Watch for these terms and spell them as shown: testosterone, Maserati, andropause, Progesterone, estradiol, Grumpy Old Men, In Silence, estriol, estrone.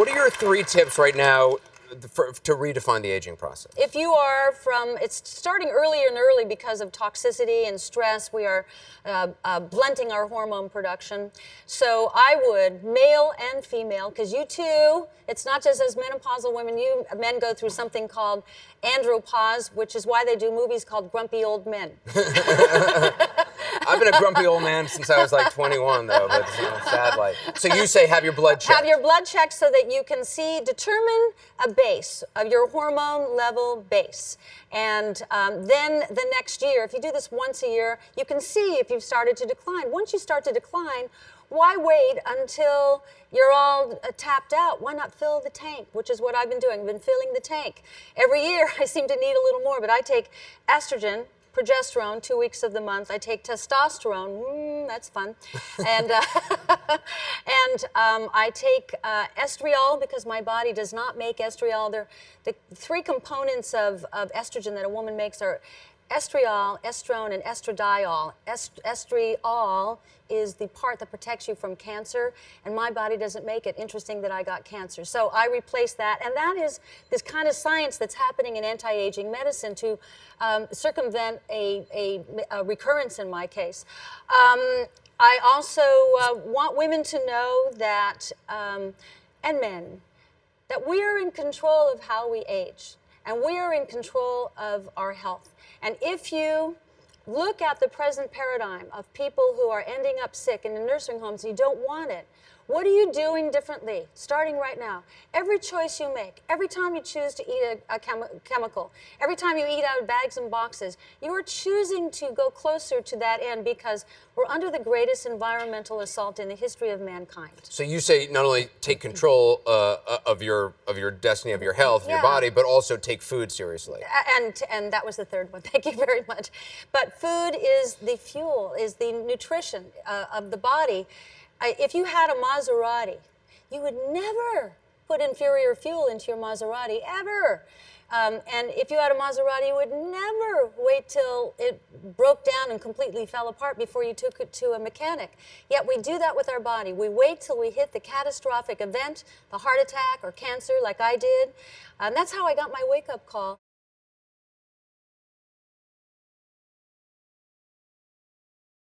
What are your three tips right now to redefine the aging process? If you are from, it's starting earlier and early because of toxicity and stress, we are blunting our hormone production. So I would, male and female, because you too, it's not just as menopausal women, you men go through something called andropause, which is why they do movies called Grumpy Old Men. I've been a grumpy old man since I was like 21, though, but it's sad life. So you say have your blood checked. Have your blood checked so that you can see, determine a base of your hormone level base. And then the next year, if you do this once a year, you can see if you've started to decline. Once you start to decline, why wait until you're all tapped out? Why not fill the tank, which is what I've been doing. I've been filling the tank. Every year, I seem to need a little more, but I take estrogen, progesterone 2 weeks of the month. I take testosterone. That's fun. And I take estriol because my body does not make estriol. The three components of estrogen that a woman makes are estriol, estrone, and estradiol. Estriol is the part that protects you from cancer, and my body doesn't make it. Interesting that I got cancer. So I replaced that, and that is this kind of science that's happening in anti-aging medicine to circumvent a recurrence in my case. I also want women to know that, and men, that we are in control of how we age. And we are in control of our health. And if you look at the present paradigm of people who are ending up sick in the nursing homes, you don't want it. What are you doing differently, starting right now? Every choice you make, every time you choose to eat a chemical, every time you eat out of bags and boxes, you are choosing to go closer to that end because we're under the greatest environmental assault in the history of mankind. So you say not only take control of your destiny, of your health, yeah, your body, but also take food seriously. And that was the third one. Thank you very much. But food is the fuel, is the nutrition of the body. If you had a Maserati, you would never put inferior fuel into your Maserati, ever. And if you had a Maserati, you would never wait till it broke down and completely fell apart before you took it to a mechanic. Yet we do that with our body. We wait till we hit the catastrophic event, the heart attack or cancer like I did. That's how I got my wake-up call.